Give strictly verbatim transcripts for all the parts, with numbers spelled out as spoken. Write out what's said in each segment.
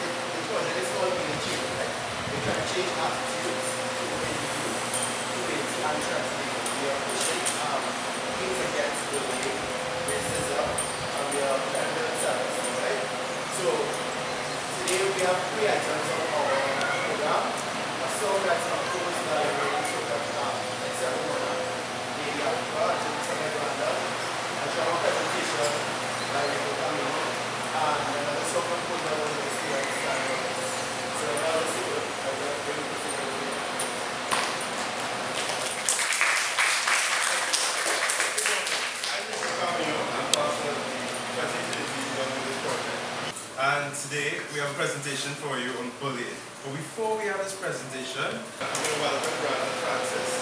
because that is all being changed, right? We can change attitudes to debate and translate. We are pushing um, things against the way racism and we are defending ourselves, right? So today we have three items on our program. A song that's composed by a song that um, it's a woman, Lady Africa, Jameson Evander, a drama presentation by Rico Camino, and another song composed by one of the students that was. So now let's see what I will bring to you. And today we have a presentation for you on bullying. But before we have this presentation, I'm going to welcome Brandon Francis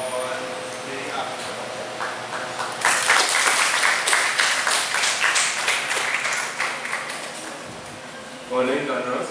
on the Africa. Morning, Donros.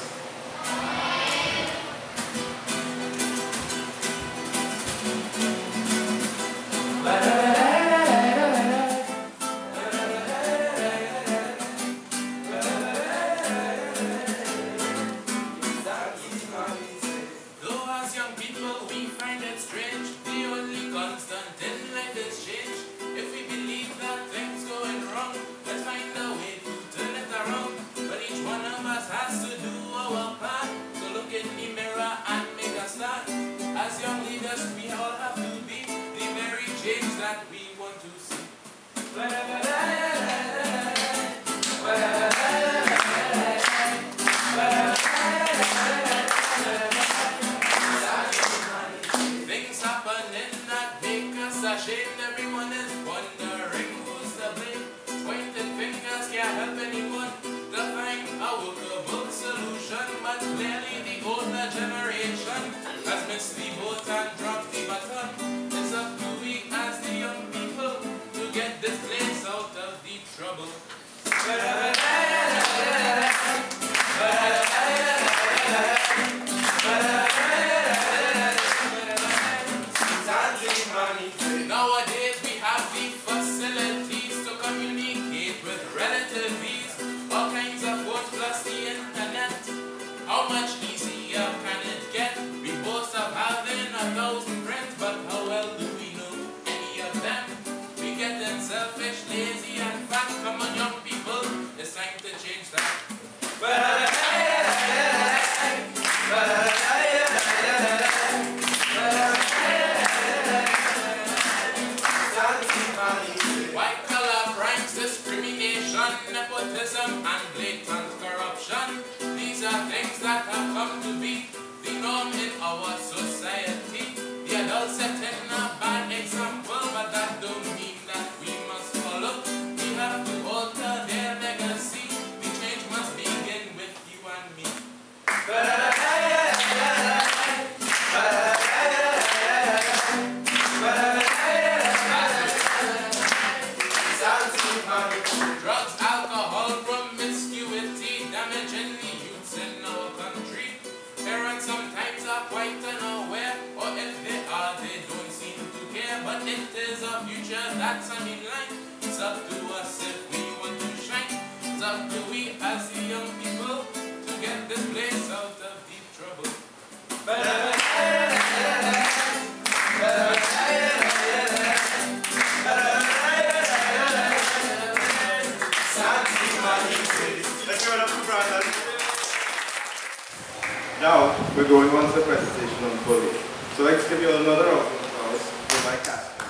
Now, we're going on to the presentation on bullying. So let's give you another round of applause for my cast member.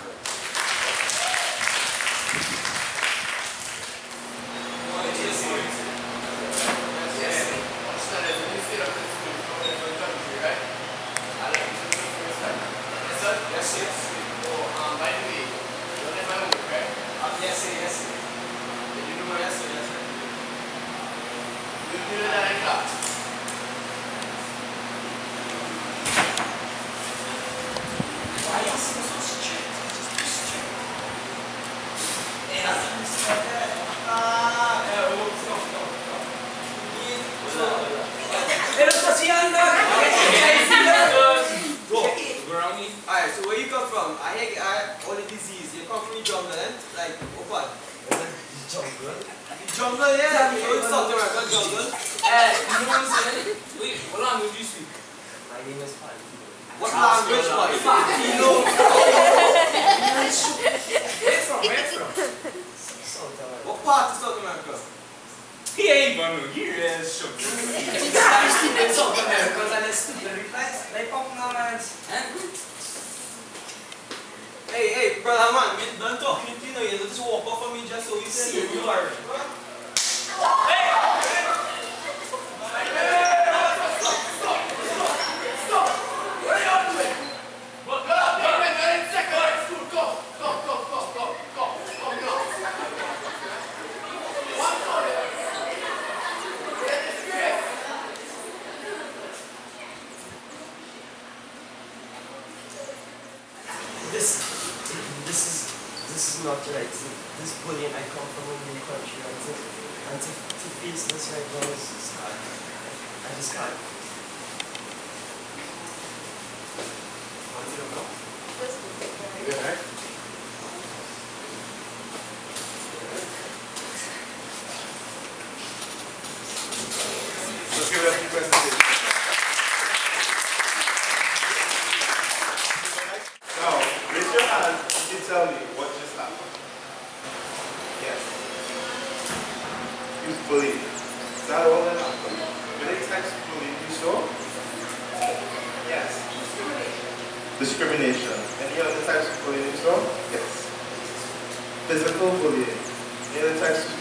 Jungle, yeah, we go to South America jungle. Hey, you want to say? Wait, what language do you speak? My name is Fantino. What language? Fantino. Where from? Where from? South America. What part of South America? He ain't gonna hear this. You guys keep in South America and it's stupid replies. They pop now, man. Hey, hey, brother, man, we done talking to you now. You just walk off of me just so you say you are. This, this is, this is not right. This bullying, I come from a new country, and to, and to, to face this right now is just hard. I just can't. How do you know? You good, right? Let's give it up for the presentation. Tell me what just happened. Yes. You bullied. Is that all that happened? The next time you bullied, you saw? Yes. Discrimination. Discrimination. Any other types of bullying you saw? Yes. Physical bullying. Any other types of...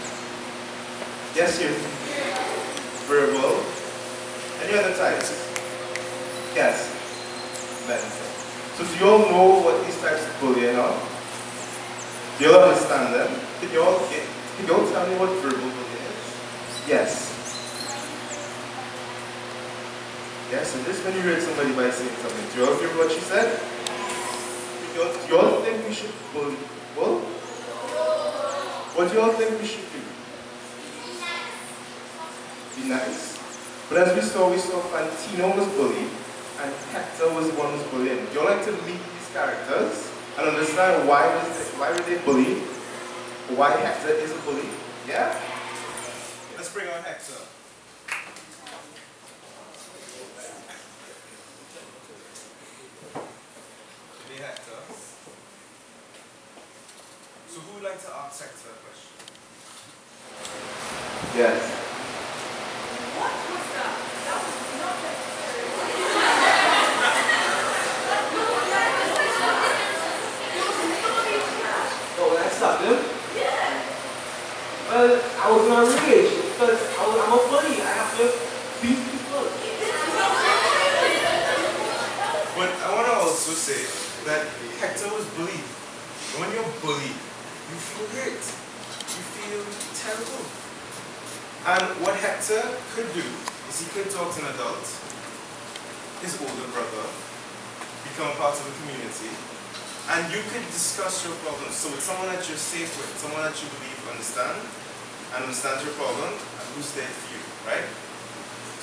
Yes, you. Verbal. Any other types? Yes. Mental. So do you all know what these types of bullying are? Do you all understand them? Can you all, get, can you all tell me what verbal bullying is? Yes. Yes, and this when you read somebody by saying something. Do you all hear what she said? Do you all, do you all think we should bully people? What do you all think we should do? Be nice. But as we saw, we saw Fantino was bullied. And Hector was the one who was bullying. Do you like to meet these characters and understand why was they, why were they bullied? Why Hector is a bully? Yeah? Let's bring on Hector. Hey Hector. So who would like to ask Hector a question? Yes. I was not rage because I was, I'm a bully. I have to beat people. But I want to also say that Hector was bullied. And when you're bullied, you feel hurt. You feel terrible. And what Hector could do is he could talk to an adult, his older brother, become part of a community. And you can discuss your problems. So with someone that you're safe with, someone that you believe understand, and understands your problem, and who's there for you, right?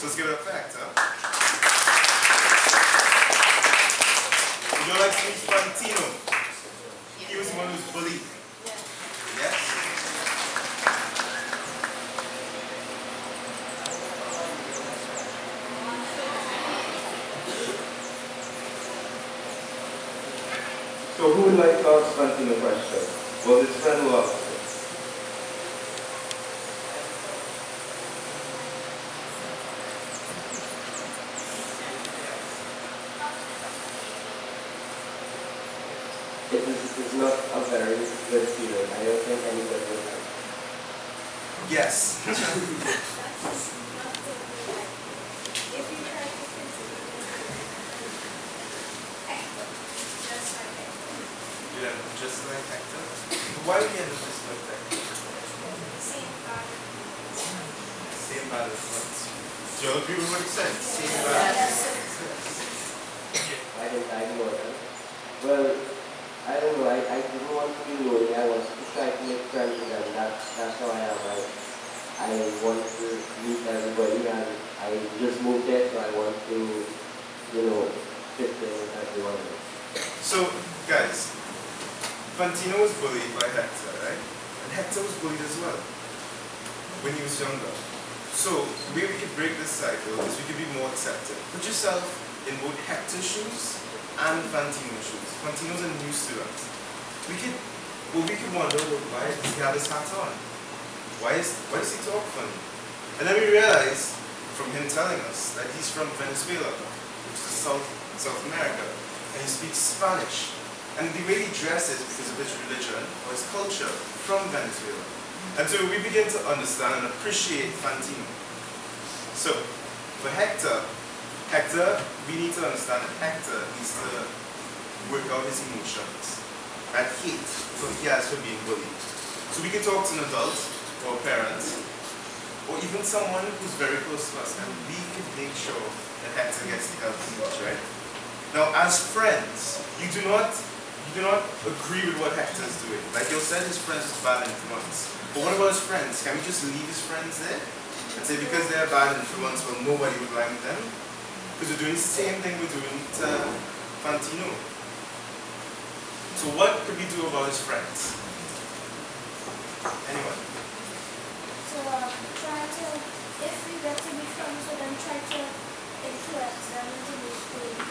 So let's give it a factor. Would you like to meet Fantino? He was the one who's bullied. Yes? So who would like to ask Fantino a question? Was his friend who asked? It is, it's not a very good feeling. I don't think anybody would like it. Yes. If you try to just like Hector. You end up just like Hector? Why do you end up just like Hector? Same battle. Same battle. Do you agree with what he said? Same battle. Why didn't I do it? Well, I don't know, I, I didn't want to be lonely, I was to try to make friends with them, that, that's how I am. I, I want to meet everybody and I just moved there, so I want to, you know, fit in with everyone. So, guys, Fantino was bullied by Hector, right? And Hector was bullied as well, when he was younger. So maybe we could break this cycle because we could be more accepted. Put yourself in both Hector's shoes and Fantino's shoes. Fantino's a new student. We could, well, we could wonder, well, why does he have his hat on? Why is, why does he talk funny? And then we realize from him telling us that he's from Venezuela, which is South South America, and he speaks Spanish. And the way he dresses is because of his religion or his culture from Venezuela. And so we begin to understand and appreciate Fantino. So, for Hector, Hector, we need to understand that Hector needs to work out his emotions and hate what he has for being bullied. So we can talk to an adult or a parent or even someone who's very close to us, and we can make sure that Hector gets the help he needs, right? Now, as friends, you do not You do not agree with what Hector is doing. Like you said, his friends is bad influence. But what about his friends? Can we just leave his friends there and say because they are bad influence, well, nobody would like them? Because we're doing the same thing we're doing to Fantino. So what could we do about his friends? Anyone? So uh, try to, if we get to be friends with them, try to influence them into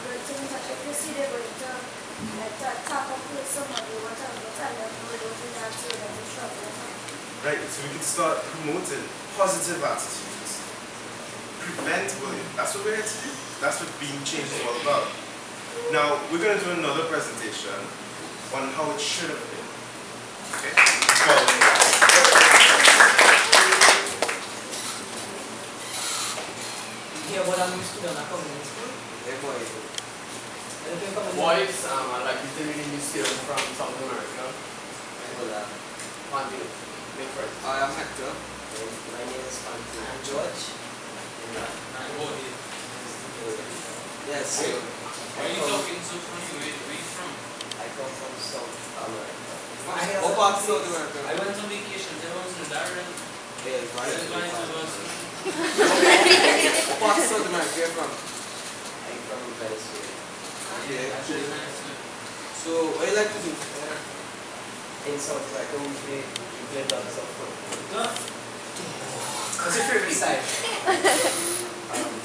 good things. Like if you see they're going to Right, so we can start promoting positive attitudes. Prevent bullying. That's what we're here to do. That's what Being Changed is all about. Now, we're going to do another presentation on how it should have been. Okay? Yeah, what I'm used to when I come in school? Yeah, boy. Boys, um, are like literally new students from South America. Fantino, make friends. I am Hector. My name is Fantino. I'm George. I'm Bodhi. Yes. Why are you talking so funny? Where are you from? I come from South America. What part of South America? I went on vacation. There was in Darren. Yes, right. What part of South America are you from? I'm from Venezuela. Yeah, actually. So, what do you like to do? In South Africa, we play, we play lots of football. What's your favorite side? um,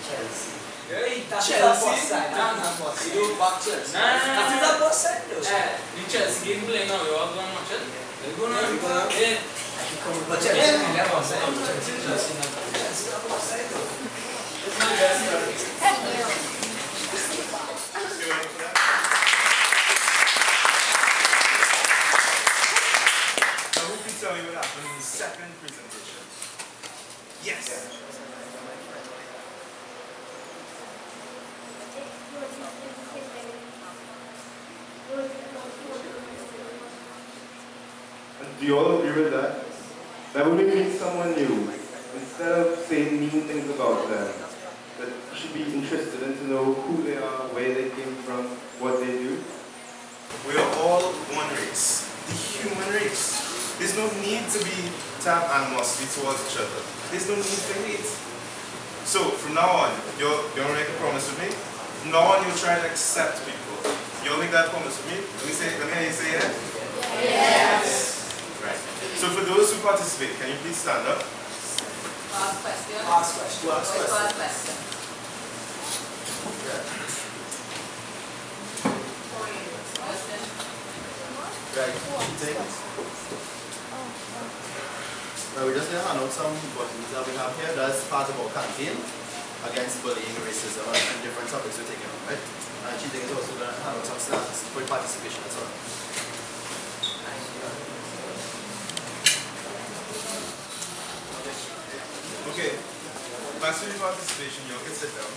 Chelsea. Hey, that's Chelsea? That's boss side. Nah, nah, boss side. You do back Chelsea. Nah, nah, nah. That's the boss side though. Yeah, the Chelsea game playing now. You all going to watch it? You're going to watch it? Yeah. I can come with Chelsea. Yeah, that's boss side. Chelsea, that's boss side though. It's my best friend. Tell me what happened in the second presentation. Yes! Yeah. Do you all agree with that? That when we meet someone new, instead of saying mean things about them, that you should be interested in to know who they are, where they came from, what they do. We are all one race. The human race. There's no need to be to have animosity towards each other. There's no need for hate. So from now on, you're you're gonna make a promise with me. From now on, you'll try to accept people. You'll make that promise with me. Let me say, let me hear you say it. Yes. Right. So for those who participate, can you please stand up? Last question. Last question. Last question. Last question. Right. Take it. Well, we're just going to hand out some buttons that we have here. That's part of our campaign against bullying, racism, and different topics we're taking on, right? And cheating is also going to hand out some stamps for participation as well. Okay, thanks for your participation. You all can sit down.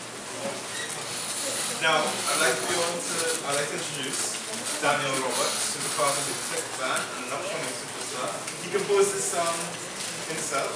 Now, I'd like, to, I'd like to introduce Daniel Roberts, who's part of the Tech Band and an upcoming superstar. He composed this song Um, himself.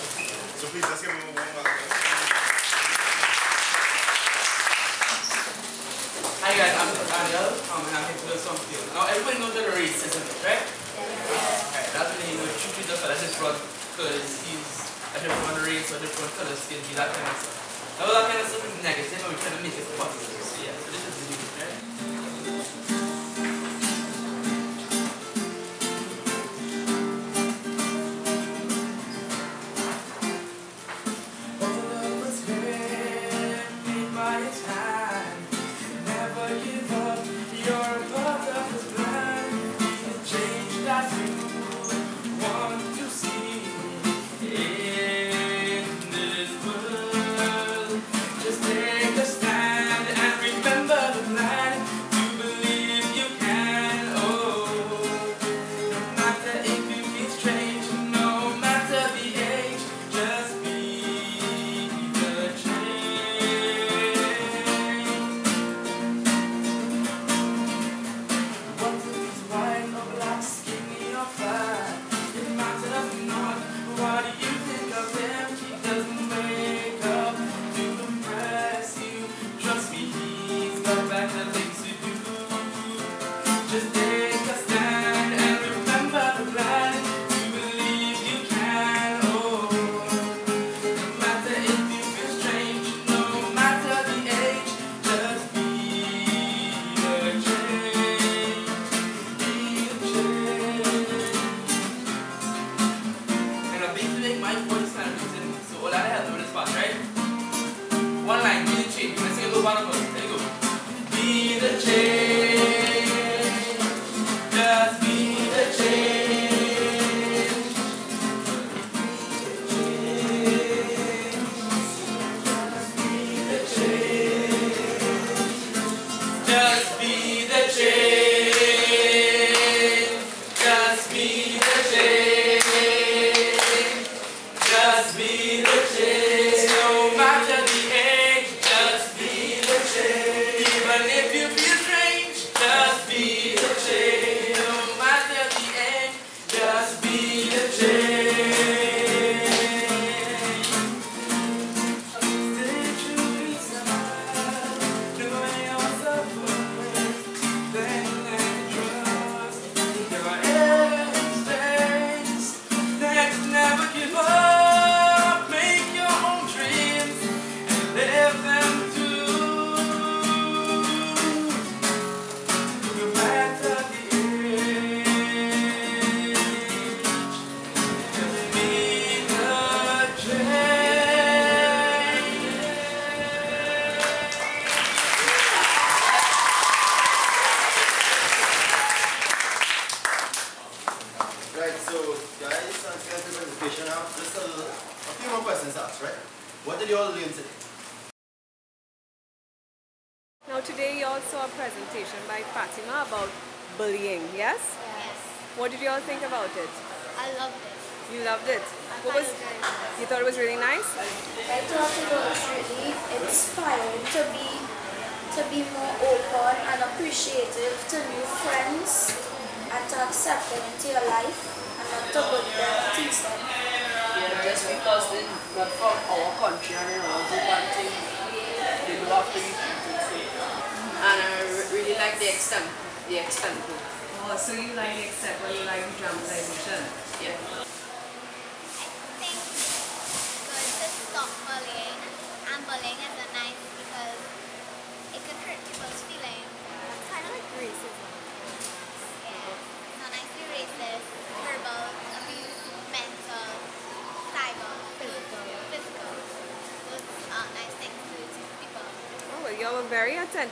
So please, let's give him a warm welcome. Hi guys, I'm Daniel, um, and I'm here to do some film. Now everybody knows that race, isn't it, right? Yeah. Okay, that's what he knows. Shoot you just that is broad because he's a different race or different color skin, he's that kind of stuff. Now that kind of stuff is negative, but we try to make it positive. So yeah, so this is the new, right?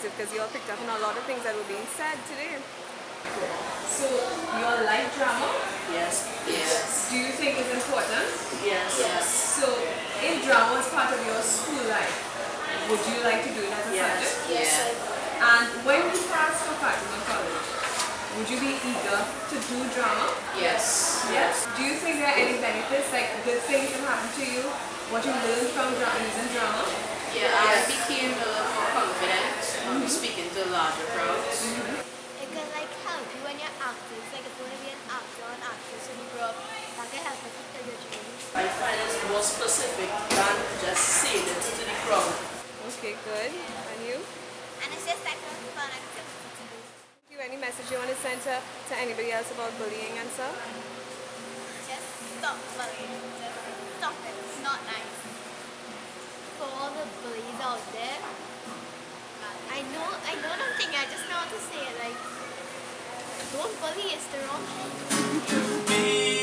Because you all picked up on a lot of things that were being said today. So, your life drama? Yes. Yes. Do you think it's important? Yes. Yes. So, if drama is part of your school life, would you like to do it as a yes. subject? Yes. Yeah. And when you pass for Fatima College, would you be eager to do drama? Yes. Yes. Do you think there are any benefits, like good things that happen to you, what you learn from using drama? Yeah, yes. I became a little more confident. Mm-hmm. Speaking to larger crowds. Mm-hmm. It can like help you when you're actors, like if you want to be an actor or an actress when you grow up, that can help you fulfill your dreams. I find it's more specific than just saying it to the crowd. Okay, good. And you? And it's just like a fun activity to do. Do you have any message you want to send to, to anybody else about bullying and stuff? Just stop bullying. Just stop it. It's not nice. For all the bullies out there, I know, I know nothing, I just know how to say it, like, don't bully, it's the wrong thing.